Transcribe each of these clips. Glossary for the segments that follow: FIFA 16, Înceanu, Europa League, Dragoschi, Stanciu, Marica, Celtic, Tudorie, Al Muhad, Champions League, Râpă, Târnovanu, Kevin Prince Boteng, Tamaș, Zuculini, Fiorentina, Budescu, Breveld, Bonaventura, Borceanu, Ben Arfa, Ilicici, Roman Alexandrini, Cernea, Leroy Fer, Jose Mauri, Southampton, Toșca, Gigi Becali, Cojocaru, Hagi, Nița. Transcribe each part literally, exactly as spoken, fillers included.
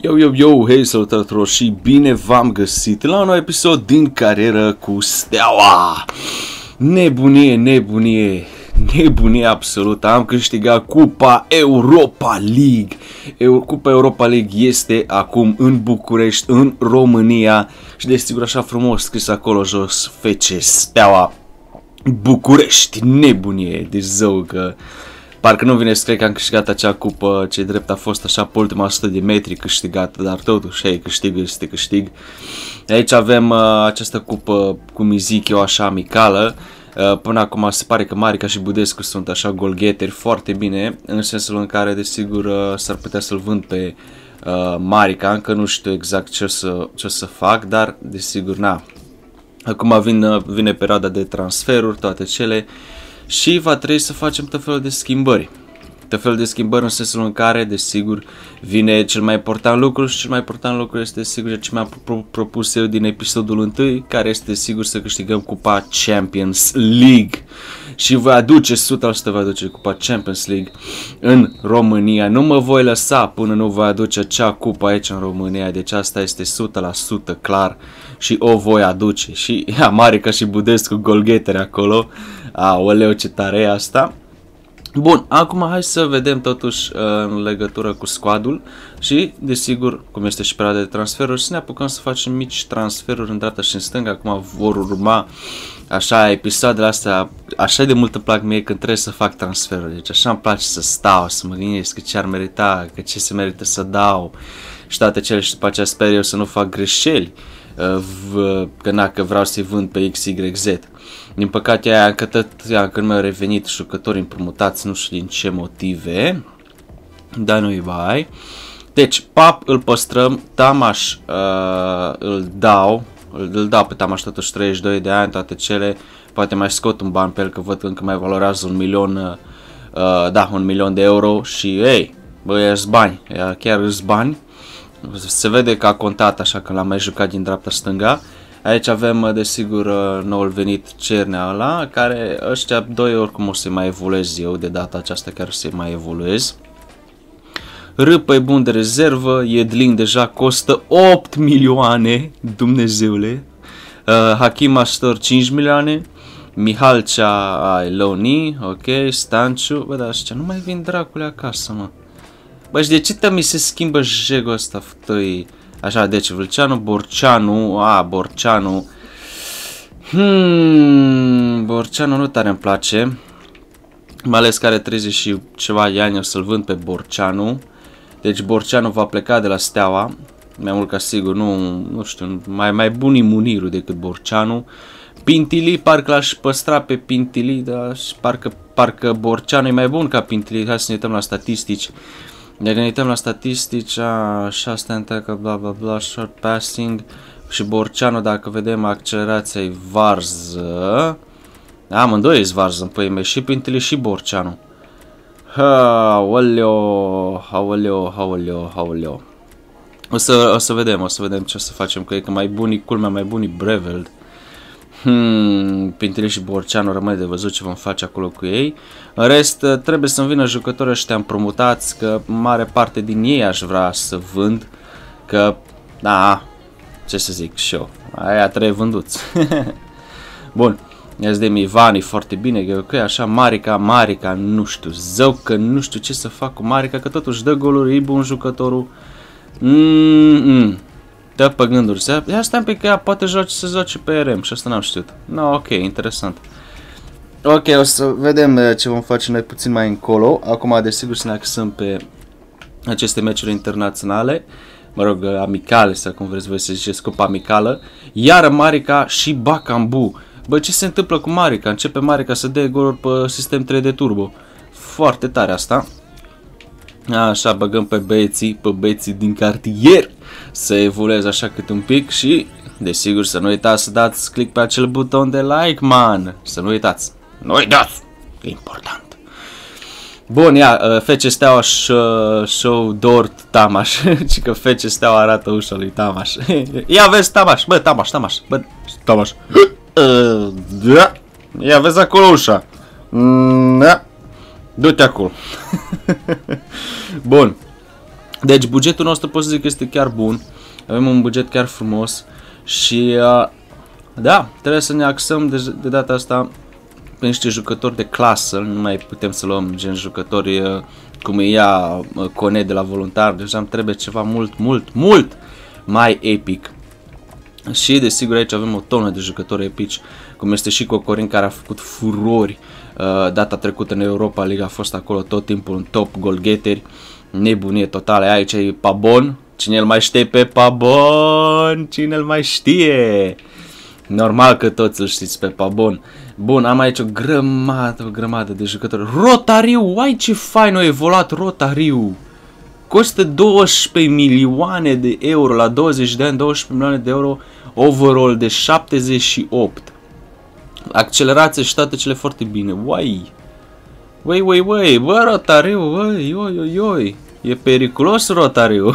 Yo, yo, yo, hei, salutare tuturor și bine v-am găsit la un nou episod din Carieră cu Steaua. Nebunie, nebunie, nebunie absolută, am câștigat Cupa Europa League. Eu, Cupa Europa League este acum în București, în România și desigur așa frumos scris acolo jos, F C Steaua București, nebunie, deci zău că... Parcă nu vine să cred că am câștigat acea cupă, ce drept a fost așa pe ultima sută de metri câștigată, dar totuși, hei, câștig este câștig. Aici avem uh, această cupă, cum îi zic eu, așa amicală. Uh, până acum se pare că Marica și Budescu sunt așa golgheteri foarte bine, în sensul în care, desigur, uh, s-ar putea să-l vând pe uh, Marica. Încă nu știu exact ce o să, ce o să fac, dar, desigur, na. Acum vine, vine perioada de transferuri, toate cele. Și va trebui să facem tot felul de schimbări. Tot felul de schimbări în sensul în care, desigur, vine cel mai important lucru și cel mai important lucru este, sigur, ce mi-am propus eu din episodul unu, care este, sigur, să câștigăm Cupa Champions League. Și voi aduce, o sută la sută voi aduce Cupa Champions League în România. Nu mă voi lăsa până nu voi aduce acea cupă aici în România, deci asta este o sută la sută clar și o voi aduce. Și ia, Marica și Budescu golghetere acolo. Aoleu, ce tare e asta. Bun, acum hai să vedem totuși în legătură cu squadul și, desigur, cum este și perioada de transferuri, să ne apucăm să facem mici transferuri în dreapta și în stânga. Acum vor urma așa episoadele astea, așa de mult îmi plac mie când trebuie să fac transferuri. Deci așa îmi place să stau, să mă gândesc că ce ar merita, că ce se merită să dau și toate cele și după aceea sper eu să nu fac greșeli. Că na, că vreau să-i vând pe X Y Z. Din păcate aia încă, încă nu mi-au revenit jucători împrumutați, nu știu din ce motive, dar nu-i bai. Deci Pap îl păstrăm, Tamaș uh, îl dau, îl, îl dau pe Tamaș totuși, treizeci și doi de ani, toate cele. Poate mai scot un ban pe el că văd că încă mai valorează un milion, uh, da, un milion de euro și ei, băi, îți bani, chiar îți bani. Se vede că a contat așa că l-am mai jucat din dreapta stânga. Aici avem desigur noul venit Cernea ăla, care ăștia doi oricum o să-i mai evoluez eu, de data aceasta chiar o să-i mai evoluez. Râpă e bun de rezervă, Edling deja costă opt milioane, Dumnezeule. Uh, Hakim Mastour cinci milioane, Mihalcea Eloni, ok, Stanciu, bă, dar ăștia nu mai vin dracule acasă, mă. Bă, și de ce tăi mi se schimbă jegul ăsta, fătăi? Așa, deci Vâlceanu, Borceanu, a, Borceanu. Hmm, Borceanu nu tare îmi place. Mai ales că are treizeci și ceva de ani, o să-l vând pe Borceanu. Deci Borceanu va pleca de la Steaua. Mai mult ca sigur, nu, nu știu, mai, mai bun Imuniru decât Borceanu. Pintili, parcă l-aș păstra pe Pintili, dar parcă, parcă Borceanu e mai bun ca Pintili. Hai să ne uităm la statistici. Ne gândim la statistici, așa, stand attack, bla bla bla, short passing și Borceanu, dacă vedem accelerația e varză. Amândoi e varză, păi mei, și Pintili și Borceanu. Haoleo, haoleo, haoleo, haoleo. O să, o să vedem, o să vedem ce o să facem, că e că mai bunii, culmea, mai bunii Breveld. Hmm, Pintili și Borceanu rămâne de văzut ce vom face acolo cu ei. În rest, trebuie să-mi vină jucătorii ăștia împrumutați, că mare parte din ei aș vrea să vând, că, da, ce să zic și eu, aia trei vânduți. Bun, ia-ți de Ivani, foarte bine, că okay, așa, Marica, Marica, nu știu, zău că nu știu ce să fac cu Marica, că totuși dă goluri, e bun jucătorul. Mm-mm. Da, pe gânduri, ia stai un pic că ea poate joace, să joace pe R M și asta n-am știut. No, ok, interesant. Ok, o să vedem ce vom face noi puțin mai încolo. Acum, desigur, să ne axăm pe aceste meciuri internaționale. Mă rog, amicale, sau cum vreți voi să ziceți, cupa amicală. Iar Marica și Bacambu. Bă, ce se întâmplă cu Marica? Începe Marica să dea goluri pe sistem trei de turbo. Foarte tare asta. Așa, băgăm pe băieții, pe băieții din cartier să evolueze așa cât un pic și, desigur, să nu uitați să dați click pe acel buton de like, man! Să nu uitați! Nu uitați! E important! Bun, ia, F C Steaua show Dort Tamaș, ci că F C Steaua arată ușa lui Tamaș. Ia vezi Tamaș, bă, Tamaș, Tamaș, bă, Tamaș. Ia vezi acolo ușa. Du-te acolo. Bun. Deci bugetul nostru pot să zic că este chiar bun. Avem un buget chiar frumos. Și uh, da, trebuie să ne axăm de, de data asta pe niște jucători de clasă. Nu mai putem să luăm gen jucători uh, cum e ea uh, Cone de la Voluntar. Deci am trebuie ceva mult, mult, mult mai epic. Și desigur aici avem o tonă de jucători epici, cum este și Cocorin, care a făcut furori uh, data trecută în Europa League. A fost acolo tot timpul în top goalgeteri. Nebunie totală. Aici e Pabon. Cine îl mai știe pe Pabon? Cine îl mai știe? Normal că toți îl știți pe Pabon. Bun, am aici o grămadă, o grămadă de jucători. Rotariu! Ai ce fain a evoluat Rotariu! Costă douăsprezece milioane de euro la douăzeci de ani, douăsprezece milioane de euro, overall de șaptezeci și opt. Accelerație și toate cele foarte bine. Uai! Uai, uai, uai! Bă, Rotariu! Uai, uai, uai, uai! E periculos Rotariu.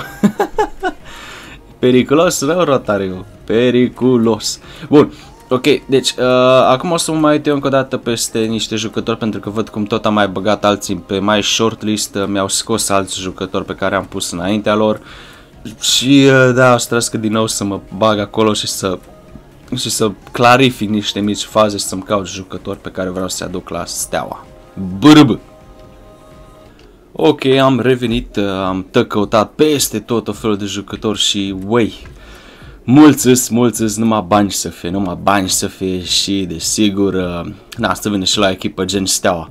Periculos rău Rotariu. Periculos. Bun. Ok. Deci uh, acum o să mă mai uit eu încă o dată peste niște jucători, pentru că văd cum tot am mai băgat alții pe mai shortlist. Uh, Mi-au scos alți jucători pe care am pus înaintea lor. Și uh, da, o să trească din nou să mă bag acolo și să, și să clarific niște mici faze, să-mi caut jucători pe care vreau să-i aduc la Steaua. Brb. Ok, am revenit, am tot căutat peste tot o felul de jucători și uai, mulți îs, mulți îs, numai bani să fie, numai bani să fie și desigur, na, asta vine și la echipă gen Steaua.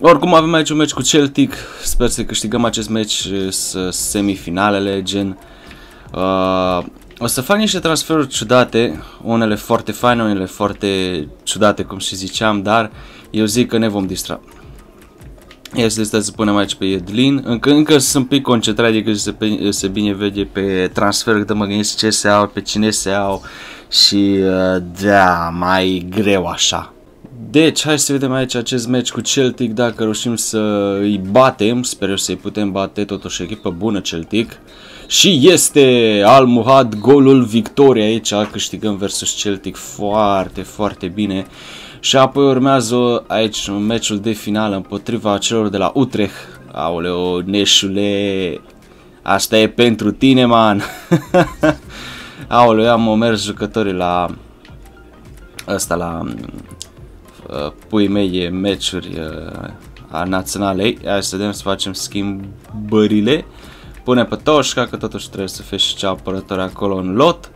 Oricum avem aici un meci cu Celtic, sper să câștigăm acest meci, semifinalele gen. Uh, o să fac niște transferuri ciudate, unele foarte faine, unele foarte ciudate cum și ziceam, dar eu zic că ne vom distra. Este să punem aici pe Edling. Încă, încă sunt un pic concentrat, adică se, se bine vede pe transfer, că mă gândesc ce se au, pe cine se au și da, mai greu așa. Deci, hai să vedem aici acest meci cu Celtic, dacă reușim să îi batem, sper eu să-i putem bate, totuși echipă bună Celtic. Și este Al Muhad, golul victoriei aici, câștigăm versus Celtic foarte, foarte bine. Și apoi urmează aici meciul de finală împotriva celor de la Utrecht. Aoleo, neșule, asta e pentru tine, man. Aoleo, am o mers jucătorii la asta la uh, pui mei meciuri uh, a naționalei. Hai să vedem să facem schimbările. Pune pe Toșca, că totuși trebuie să fie și cea apărător acolo în lot.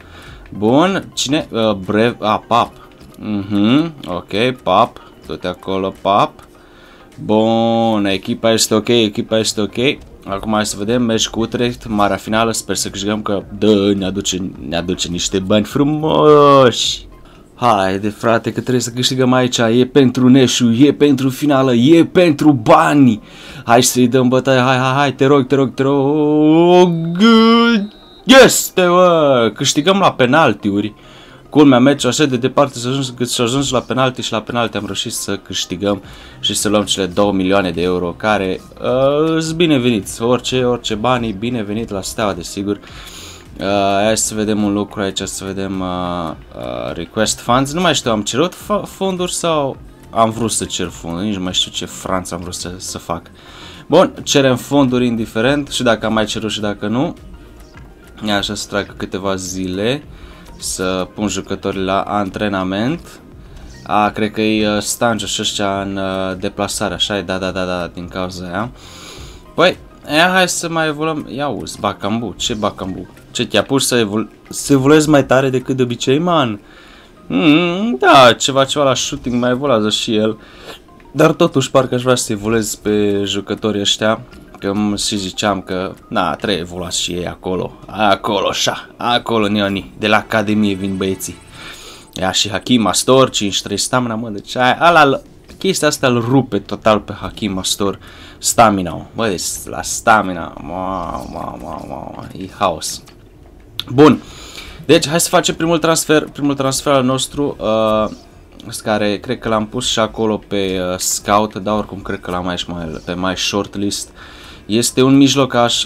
Bun, cine? Uh, brev, a, Pap. Mhm, ok, Pap, tot acolo, Pap. Bun, echipa este ok, echipa este ok. Acum hai să vedem, mergi cu Utrecht, marea finală, sper să câștigăm că dă, ne aduce, ne aduce niște bani frumoși. Haide frate că trebuie să câștigăm aici, e pentru Neșu, e pentru finală, e pentru bani. Hai să-i dăm bătaie, hai, hai, hai, te rog, te rog, te rog. Yes, te bă, câștigăm la penaltiuri. Culmea, meci așa de departe să ajungi, cât să ajungi la penalti și la penalti am reușit să câștigăm și să luăm cele două milioane de euro care uh, sunt bineveniți, orice, orice banii binevenit la Steaua desigur. Uh, hai să vedem un lucru aici, să vedem uh, uh, request funds, nu mai știu, am cerut fonduri sau am vrut să cer fonduri, nici nu mai știu ce franț am vrut să, să fac. Bun, cerem fonduri indiferent și dacă am mai cerut și dacă nu, așa să treacă câteva zile. Să pun jucători la antrenament. A, cred că e Stanciu și ăștia în deplasare, așa e, da, da, da, da, din cauza aia. Păi, aia, hai să mai evoluăm. Ia uzi, Bacambu, ce Bacambu? Ce te-a pus să, evolu să evoluezi mai tare decât de obicei, man? Mm, da, ceva, ceva la shooting mai evoluează și el. Dar totuși, parcă aș vrea să evoluez pe jucătorii ăștia. Că și ziceam că, na, trebuie evoluați și ei acolo, acolo, așa, acolo, neoni, de la Academie vin băieții. Ia și Hakim Mastour, cincizeci și trei stamina, mă, deci aia, ala, chestia asta îl rupe total pe Hakim Mastour, stamina, bă, deci la stamina, wow, wow, wow, wow, e haos. Bun, deci hai să facem primul transfer, primul transfer al nostru, uh, care cred că l-am pus și acolo pe uh, scout, dar oricum cred că l-am aici mai, pe mai shortlist. Este un mijlocaș,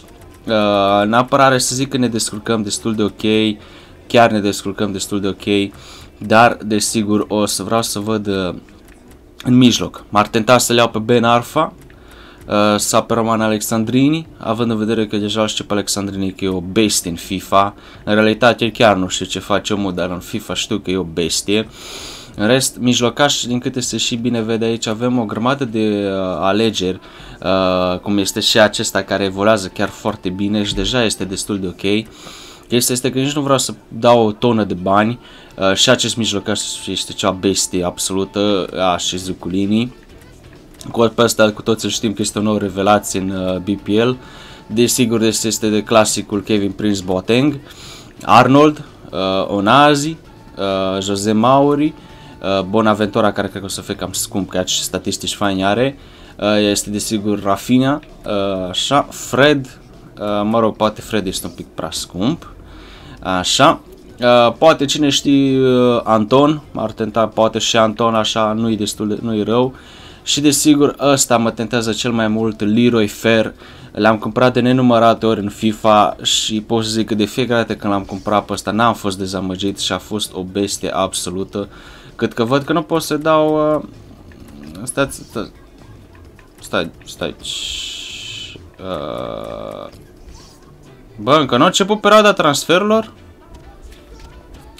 în apărare să zic că ne descurcăm destul de ok, chiar ne descurcăm destul de ok, dar desigur o să vreau să văd în mijloc. M-ar tenta să le iau pe Ben Arfa, uh, sapă Roman Alexandrini, având în vedere că deja știu pe Alexandrini că e o bestie în FIFA. În realitate chiar nu știu ce face omul, dar în FIFA știu că e o bestie. În rest, mijlocaș, din câte se și bine vede aici, avem o grămadă de uh, alegeri, uh, cum este și acesta care evoluează chiar foarte bine și deja este destul de ok. Chestia este că nici nu vreau să dau o tonă de bani, uh, și acest mijlocaș este cea bestie absolută, a și Zuculini. Cu pe asta cu toți știm că este o nouă revelație în uh, B P L. Desigur, este de clasicul Kevin Prince Boteng, Arnold, uh, Onazi, uh, Jose Mauri, Uh, Bonaventura, care cred că o să fie cam scump, că acești statistici faini are, uh, este desigur Rafinha, uh, așa, Fred, uh, mă rog, poate Fred este un pic prea scump, așa, uh, poate cine știe, uh, Anton, ar tenta poate și Anton, așa, nu-i destul de, nu-i rău, și desigur ăsta mă tentează cel mai mult, Leroy Fer. L-am cumpărat de nenumărate ori în FIFA și pot să zic că de fiecare dată când l-am cumpărat pe ăsta n-am fost dezamăgit și a fost o bestie absolută. Cât că văd că nu pot să dau, uh, stai, stai, stai, stai, uh, bă, încă nu a început perioada transferurilor?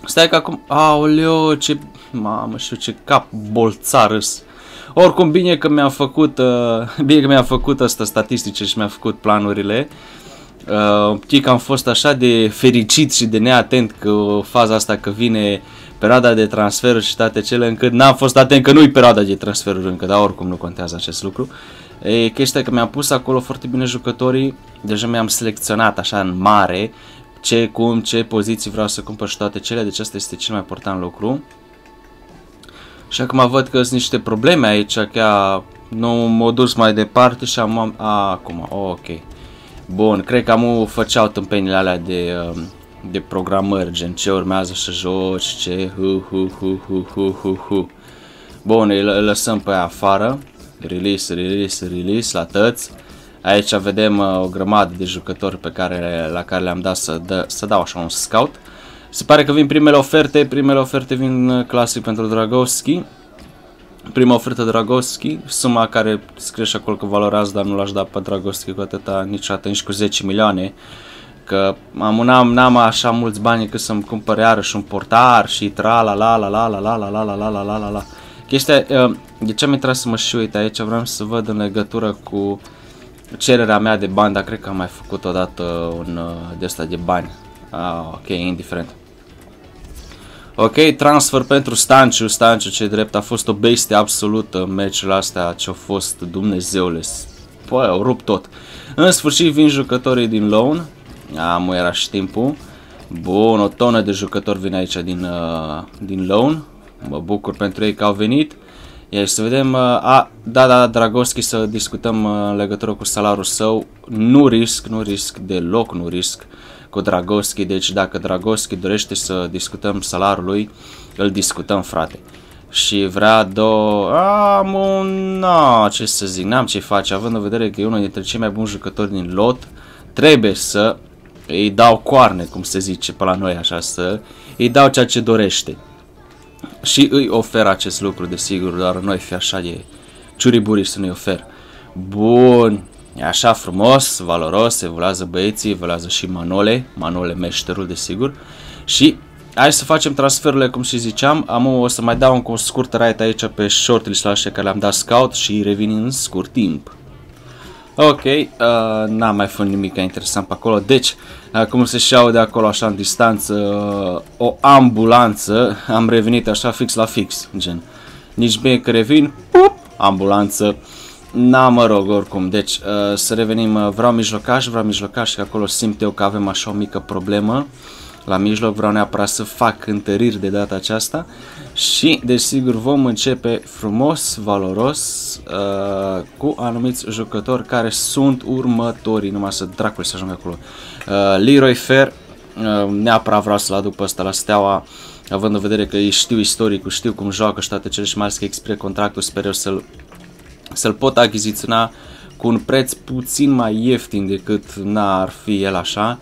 Stai că acum, aoleo, ce, mamă, știu ce cap bolțarâs. Oricum, bine că mi-a făcut, uh, bine că mi-a făcut asta statistice și mi-a făcut planurile. Uh, știi că am fost așa de fericit și de neatent că faza asta că vine perioada de transferuri și toate cele, încât n-am fost atent că nu-i perioada de transferuri încă, dar oricum nu contează acest lucru. E chestia că mi-am pus acolo foarte bine jucătorii, deja mi-am selecționat așa în mare ce, cum, ce poziții vreau să cumpăr și toate cele, deci asta este cel mai important lucru. Și acum văd că sunt niște probleme aici, chiar nu m-au dus mai departe și am... A, acum, ok. Bun, cred că amu făceau tâmpenile alea de... Uh, de programări, gen ce urmează să joci, ce hu hu hu hu hu hu hu. Bun, îi lăsăm pe aia afară. Release, release, release la tăți. Aici vedem uh, o grămadă de jucători pe care, la care le-am dat să, dă, să dau așa un scout. Se pare că vin primele oferte, primele oferte vin clasic pentru Dragoschi. Prima ofertă Dragoschi, suma care scrie și acolo că valorează, dar nu l-aș da pe Dragoschi cu atâta niciodată, nici cu zece milioane. Că am n-am așa mulți bani cât să-mi cumpăr iarăși un portar și tra la la la la la la la la la la la la la. Chestia, de ce am intrat să mă și uit aici, vreau să văd în legătură cu cererea mea de bani, dar cred că am mai făcut odată un de ăsta de bani. Ah, ok, indiferent. Ok, transfer pentru Stanciu, Stanciu ce drept a fost o bestie absolută în meciul astea ce a fost, Dumnezeule, păi, au rupt tot. În sfârșit vin jucătorii din loan. Amu, era și timpul. Bun, o tonă de jucători vine aici din, uh, din loan. Mă bucur pentru ei că au venit. Iar să vedem, uh, a, da, da, Dragoschi, să discutăm uh, în legătură cu salariul său. Nu risc, nu risc, deloc nu risc cu Dragoschi. Deci dacă Dragoschi dorește să discutăm salariul lui, îl discutăm, frate. Și vrea două... Amu, na, ce să zic, n-am ce face, având în vedere că e unul dintre cei mai buni jucători din lot. Trebuie să îi dau coarne, cum se zice pe la noi, așa, să îi dau ceea ce dorește. Și îi ofer acest lucru, desigur, dar noi fi așa de ciuriburi să ne ofer. Bun, e așa frumos, valoros, evoluează băieții, evoluează și Manole, Manole meșterul, desigur. Și hai să facem transferurile, cum și ziceam. Am o să mai dau un scurt ride aici pe shortlist la care le-am dat scout și revin în scurt timp. Ok, uh, n-am mai fost nimic interesant pe acolo, deci, uh, cum se și aude acolo așa în distanță, uh, o ambulanță, am revenit așa fix la fix, gen, nici bine că revin, pup, ambulanță, na, mă rog, oricum, deci, uh, să revenim, uh, vreau mijlocaș, vreau mijlocaș, că acolo simt eu că avem așa o mică problemă la mijloc, vreau neapărat să fac întăriri de data aceasta și desigur vom începe frumos, valoros, uh, cu anumiți jucători care sunt următorii, numai să dracului să ajungă acolo. Uh, Leroy Fer, uh, neapărat vreau să-l aduc pe ăsta la Steaua, având în vedere că îi știu istoricul, știu cum joacă și toate cele și mai ales că expire contractul, sper eu să-l să-l pot achiziționa cu un preț puțin mai ieftin decât n-ar fi el așa.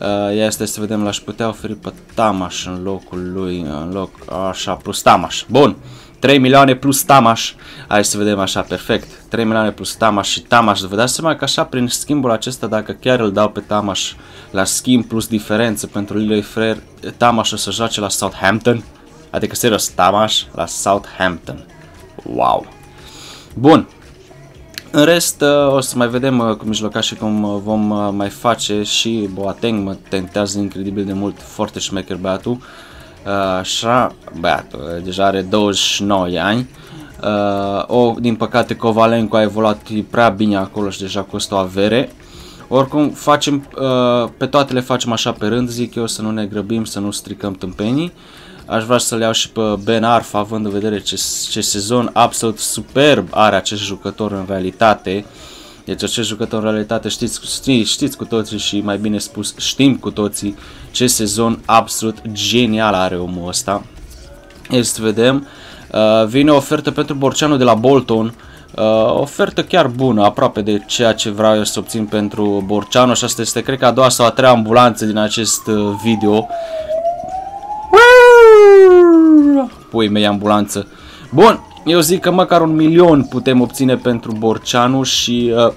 Uh, ia este să vedem, l-aș putea oferi pe Tamaș în locul lui, în loc, așa, plus Tamaș. Bun, trei milioane plus Tamaș. Hai să vedem așa, perfect. trei milioane plus Tamaș și Tamaș. Vă dați seama că așa, prin schimbul acesta, dacă chiar îl dau pe Tamaș la schimb plus diferență pentru Leroy Fer, Tamaș o să joace la Southampton. Adică serios, Tamaș la Southampton. Wow. Bun. În rest, o să mai vedem cu mijlocașii cum vom mai face și Boateng mă tentează incredibil de mult, foarte șmecher băiatul. Așa, băiatul, deja are douăzeci și nouă de ani. O, din păcate, Kovalenko a evoluat prea bine acolo și deja costă o avere. Oricum, facem, pe toate le facem așa pe rând, zic eu, să nu ne grăbim, să nu stricăm tâmpenii. Aș vrea să-l iau și pe Ben Arfa, având în vedere ce, ce sezon absolut superb are acest jucător în realitate. Deci acest jucător în realitate știți, ști, știți cu toții și mai bine spus știm cu toții ce sezon absolut genial are omul ăsta. Este vedem, uh, vine o ofertă pentru Borceanu de la Bolton, uh, ofertă chiar bună, aproape de ceea ce vreau eu să obțin pentru Borceanu și asta este cred că a doua sau a treia ambulanță din acest uh, video. Pui mei ambulanță. Bun, eu zic că măcar un milion putem obține pentru Borceanu și uh,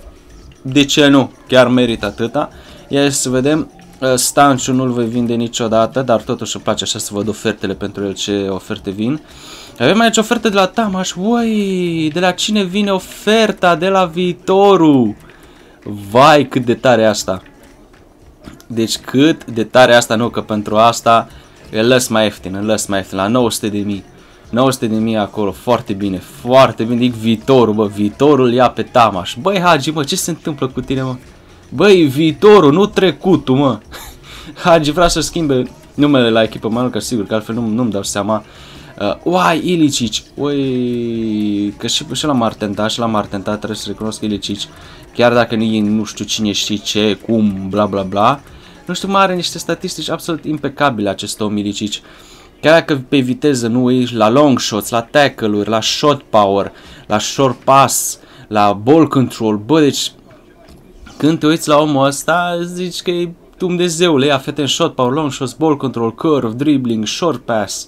de ce nu? Chiar merită atâta. Ia să vedem, uh, Stanciu nu-l voi vinde niciodată, dar totuși îmi place așa să văd ofertele pentru el, ce oferte vin. Avem aici oferte de la Tamaș, uai, de la cine vine oferta de la Viitorul. Vai, cât de tare asta. Deci cât de tare asta, nu că pentru asta îl las mai ieftin, îl las mai ieftin, la nouă sute de mii, nouă sute de mii acolo, foarte bine, foarte bine, zic Viitorul, bă, Viitorul ia pe Tamaș, băi Hagi, mă, ce se întâmplă cu tine, mă, băi, Viitorul, nu trecutul, mă, Hagi vrea să schimbe numele la echipă, mă, nu că sigur, că altfel nu, nu-mi dau seama, uh, uai, Ilicici, uai, că și, și la m-ar tenta, și la m-ar tenta, trebuie să recunosc Ilicici, chiar dacă nu, nu știu cine și ce, cum, bla bla bla, nu știu, mai are niște statistici absolut impecabile acest om Ilicici. Chiar dacă pe viteză nu ești la long shots, la tackle-uri, la shot power, la short pass, la ball control, bă, deci când te uiți la omul ăsta, zici că e Dumnezeule, ia fete în shot power, long shots, ball control, curve, dribbling, short pass.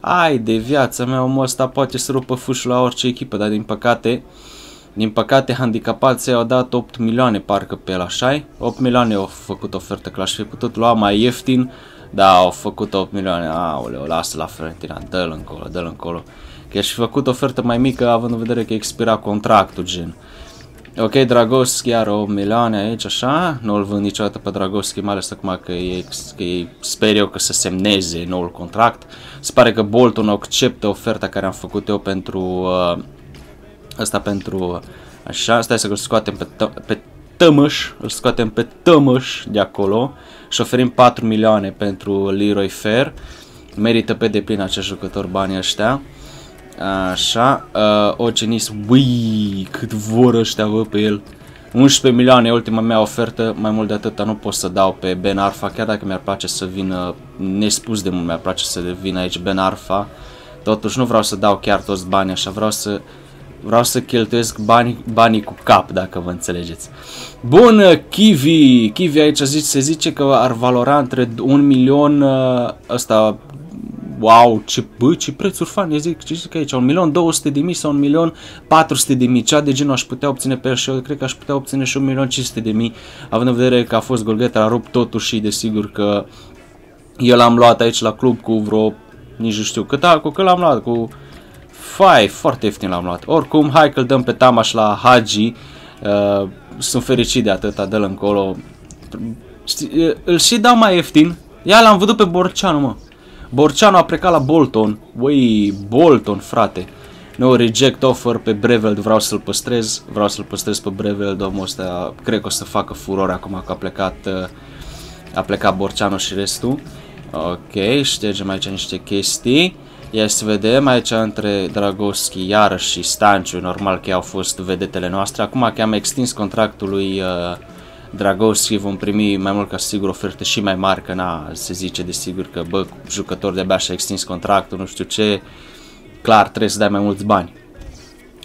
Ai de viața mea, omul ăsta poate să rupă fâșul la orice echipă, dar din păcate... Din păcate, handicapații au dat opt milioane parcă pe el, așa-i? opt milioane au făcut ofertă, că l-aș fi putut lua mai ieftin, dar au făcut opt milioane. Aoleu, lasă la Fiorentina, dă-l încolo, dă-l încolo. Că i-aș fi făcut ofertă mai mică, având în vedere că expira contractul, gen. Ok, Dragoschi are opt milioane aici, așa? Nu-l vând niciodată pe Dragoschi, mai ales acum că, e, că e, sper eu că se semneze noul contract. Se pare că Bolton acceptă oferta care am făcut eu pentru... Uh, Asta pentru, așa, stai să-l scoatem pe, pe Tămăș, îl scoatem pe Tămăș de acolo și oferim patru milioane pentru Leroy Fer. Merită pe deplin acest jucător banii ăștia. Așa, uh, Ocenis, ui, cât vor ăștia, vă, pe el. unsprezece milioane e ultima mea ofertă, mai mult de atâta nu pot să dau pe Ben Arfa, chiar dacă mi-ar place să vină, nespus de mult mi-ar place să vină aici Ben Arfa. Totuși nu vreau să dau chiar toți banii, așa, vreau să... Vreau să cheltuiesc banii, banii cu cap, dacă vă înțelegeți. Bun, Kiwi. Kiwi aici zici, se zice că ar valora între un milion... Ăsta... Wow, ce, bă, ce prețuri fani, zic, ce zic aici? un milion două sute de mii sau un milion patru sute de mii. Cea de genul aș putea obține pe el și eu cred că aș putea obține și un milion cinci sute de mii. Având în vedere că a fost golghetă, a rupt totul și desigur că... Eu l-am luat aici la club cu vreo... Nici nu știu cât, cu că l-am luat, cu... Fai, foarte ieftin l-am luat. Oricum, hai că-l dăm pe Tamaș la Hagi. Uh, sunt fericit de atâta, dă-l încolo. Știi, îl și dau mai ieftin. Ia l-am văzut pe Borceanu, mă. Borceanu a plecat la Bolton. Ui, Bolton, frate. No reject offer pe Breveld, vreau să-l păstrez. Vreau să-l păstrez pe Breveld, omul ăsta. Cred că o să facă furore acum că a plecat, a plecat Borceanu și restul. Ok, ștergem aici niște chestii. Ia să vedem aici între Dragoschi, iarăși și Stanciu, normal că au fost vedetele noastre. Acum că am extins contractul lui uh, Dragoschi, vom primi mai mult ca sigur oferte și mai mari, că na, se zice desigur că bă, jucător de-abia și-a extins contractul, nu știu ce, clar trebuie să dai mai mulți bani.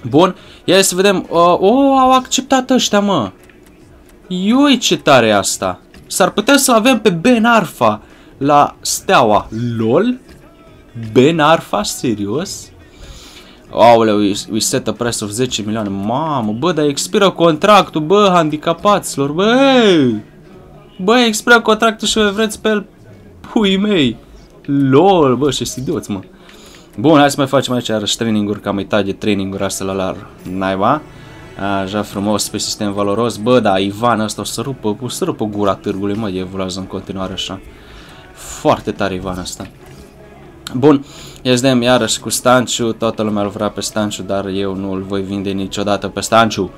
Bun, ia să vedem, uh, oh, au acceptat ăștia, mă, ioi ce tare asta, s-ar putea să avem pe Ben Arfa la Steaua, lol. Ben Arfa, serios? Aoleu, we set a price of zece milioane. Mamă, bă, dar expiră contractul, bă, handicapaților, bă. Bă, expiră contractul și vreți pe el, pui mei. Lol, bă, ce-s idioți, mă. Bun, hai să mai facem aici iarăși training-uri, că am uitat de training-uri astea la la naiba. Așa frumos, pe sistem valoros. Bă, da, Ivan ăsta o să rupă, o să rupă gura târgului, mă, evoluează în continuare așa. Foarte tare Ivan ăsta. Bun, iesdem iarăși cu Stanciu, toată lumea îl vrea pe Stanciu, dar eu nu îl voi vinde niciodată pe Stanciu.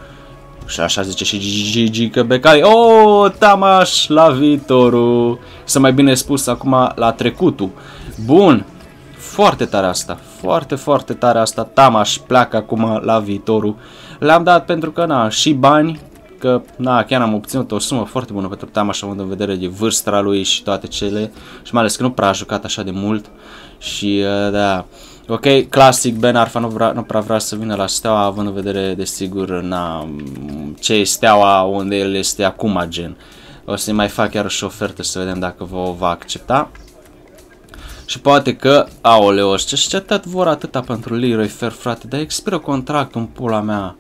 Și așa zice și Gigi că becai. Oh, Tamaș la viitorul. Să mai bine spus acum la trecutul. Bun, foarte tare asta, foarte, foarte tare asta. Tamaș pleacă acum la viitorul. L-am dat pentru că, na, și bani, că, na, chiar am obținut o sumă foarte bună pentru Tamaș, având în vedere de vârsta lui și toate cele. Și mai ales că nu prea a jucat așa de mult. Și, uh, da, ok, clasic, Ben Arfa nu, vrea, nu prea vrea să vină la Steaua, având în vedere, desigur, na, ce e Steaua unde el este acum, gen. O să-i mai fac chiar și o ofertă să vedem dacă vă va accepta. Și poate că, aoleo, ce tot vor atâta pentru Leroy Fer, frate, dar expiră contractul în pula mea.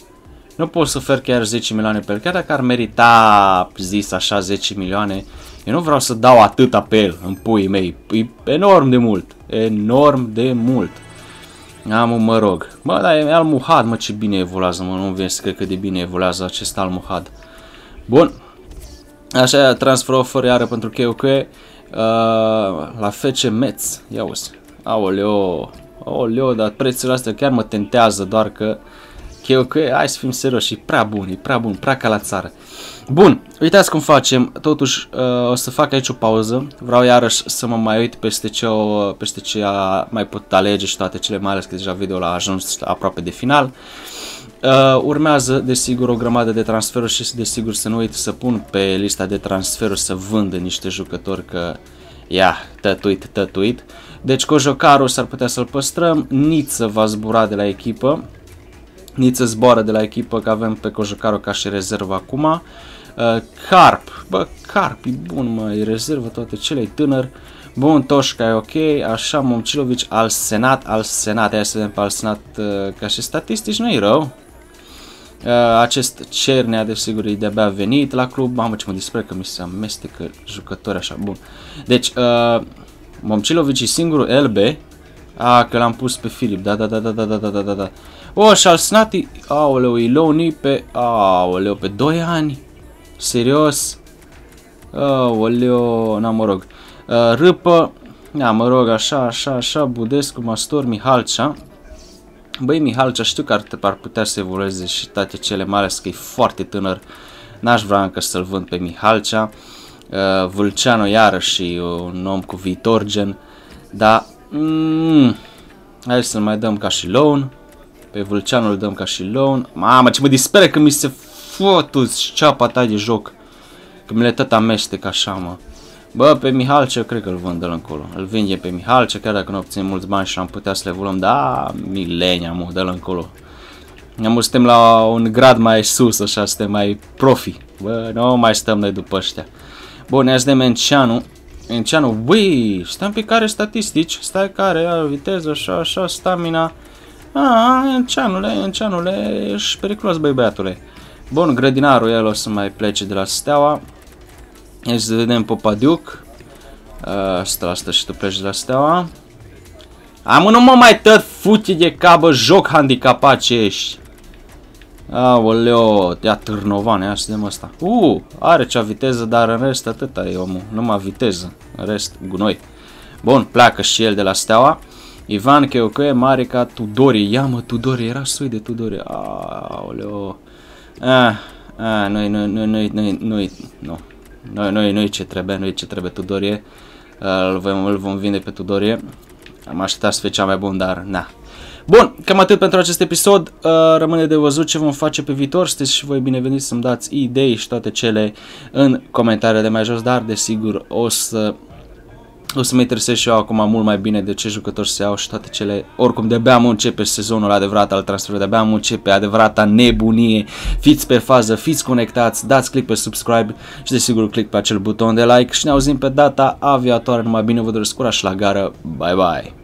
Nu pot să ofer chiar zece milioane pe el, chiar dacă ar merita, zis așa, zece milioane. Eu nu vreau să dau atâta pe el, în puii mei, e enorm de mult, enorm de mult. Am un, mă rog, bă, dar e Al-Muhad, mă, ce bine evoluează, mă, nu vezi că cât de bine evoluează acest Al-Muhad. Bun, așa, transfer offer iară pentru K O Q, uh, la F C Metz, ia uzi, aoleo, aoleo, dar prețurile astea chiar mă tentează, doar că K O Q, hai să fim serioși, e prea bun, e prea bun, prea ca la țară. Bun, uitați cum facem, totuși uh, o să fac aici o pauză, vreau iarăși să mă mai uit peste ce, o, peste ce a, mai pot alege și toate cele, mai ales că deja video l-a ajuns aproape de final. Uh, urmează desigur o grămadă de transferuri și desigur să nu uit să pun pe lista de transferuri să vândă niște jucători că ia, tătuit, tătuit. Deci Cojocaru s-ar putea să-l păstrăm, Nița va zbura de la echipă. Niță zboară de la echipă, că avem pe Cojocaru ca și rezervă acum. Uh, Carp, bă, Carp e bun, mă, e rezervă, toate cele, e tânăr. Bun, Toșca e ok, așa, Momcilovici, al Senat, al Senat, hai să vedem pe al Senat uh, ca și statistici, nu-i rău. Uh, acest Cernea, desigur, e de-abia venit la club, mamă ce mă disper că mi se amestecă jucători așa, bun. Deci, uh, Momcilovici e singurul L B, a, că l-am pus pe Filip, da, da, da, da, da, da, da, da, da. O, și al Snati, aoleu, Eloni pe, aoleu, pe doi ani, serios, aoleu, na, mă rog, Râpă, na, mă rog, așa, așa, așa, Budescu, Mastour, Mihalcea. Băi, Mihalcea știu că ar, ar putea să evolueze și toate cele, mai ales că e foarte tânăr, n-aș vrea încă să-l vând pe Mihalcea. Vâlceanu iarăși e un om cu viitor, gen, dar, mm, hai să-l mai dăm ca și loan. Pe Vâlceanu îl dăm ca și loan. Mamă, ce mă disperă că mi se fotuți ceapa ta de joc. Că mi le tot amestec așa, mă. Bă, pe Mihalcea, cred că îl vând de la încolo. Îl vinde pe Mihalcea, chiar dacă nu obținem mulți bani și am putea să le evoluăm. Da, milenia, mă, de la încolo. Ne suntem la un grad mai sus, așa, suntem mai profi. Bă, nu mai stăm noi după ăștia. Bun, ne-ați de Înceanu. Înceanu, băi, stăm pe care statistici. Stai care, ia, viteză, așa, așa, stamina. A, Înceanule, Înceanule, ești periculos, băi, băiatule. Bun, grădinarul el o să mai plece de la Steaua. Hai să vedem Popadiuc. Asta, asta și tu pleci de la Steaua. Am, nu mă mai tăt, futi de cabă, joc handicapat ce ești. Aoleo, ia Târnovane, ia să vedem asta. Uuu, are cea viteză, dar în rest atâta e omul, numai viteză, în rest gunoi. Bun, pleacă și el de la Steaua. Ivan, Cheocoe, Marica, Tudorie, ia mă, Tudorie, era sui de Tudorie, aoleo, ah, ah, noi, noi, noi, noi, noi, noi, nu, noi, noi, noi ce trebuie, noi ce trebuie, Tudorie, îl vom, îl vom vinde pe Tudorie, am așteptat să fie cea mai bun, dar na. Bun, cam atât pentru acest episod, rămâne de văzut ce vom face pe viitor, sunteți și voi bineveniți să-mi dați idei și toate cele în comentariile de mai jos, dar desigur o să... O să mă interesez și eu acum mult mai bine de ce jucători se iau și toate cele. Oricum, de-abia am începe sezonul adevărat al transferului, de-abia am începe adevărata nebunie. Fiți pe fază, fiți conectați, dați click pe subscribe și desigur click pe acel buton de like și ne auzim pe data aviatoare. Numai bine, vă doresc curaj la gară, bye bye!